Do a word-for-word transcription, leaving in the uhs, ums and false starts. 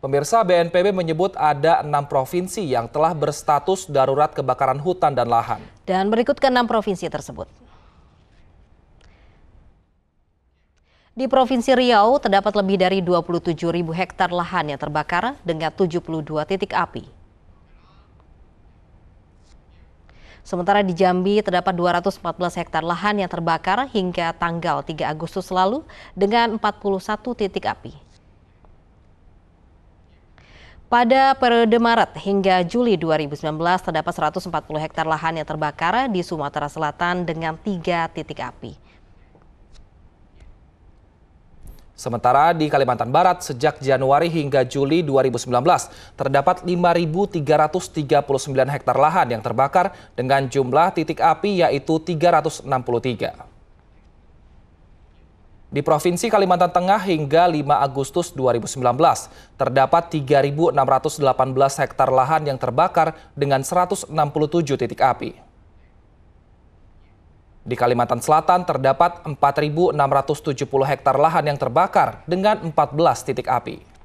Pemirsa, B N P B menyebut ada enam provinsi yang telah berstatus darurat kebakaran hutan dan lahan. Dan berikut keenam provinsi tersebut. Di Provinsi Riau terdapat lebih dari dua puluh tujuh ribu hektar lahan yang terbakar dengan tujuh puluh dua titik api. Sementara di Jambi terdapat dua ratus empat belas hektar lahan yang terbakar hingga tanggal tiga Agustus lalu dengan empat puluh satu titik api. Pada periode Maret hingga Juli dua ribu sembilan belas terdapat seratus empat puluh hektar lahan yang terbakar di Sumatera Selatan dengan tiga titik api. Sementara di Kalimantan Barat sejak Januari hingga Juli dua ribu sembilan belas terdapat lima ribu tiga ratus tiga puluh sembilan hektar lahan yang terbakar dengan jumlah titik api yaitu tiga ratus enam puluh tiga. Di Provinsi Kalimantan Tengah hingga lima Agustus dua ribu sembilan belas, terdapat tiga ribu enam ratus delapan belas hektar lahan yang terbakar dengan seratus enam puluh tujuh titik api. Di Kalimantan Selatan terdapat empat ribu enam ratus tujuh puluh hektar lahan yang terbakar dengan empat belas titik api.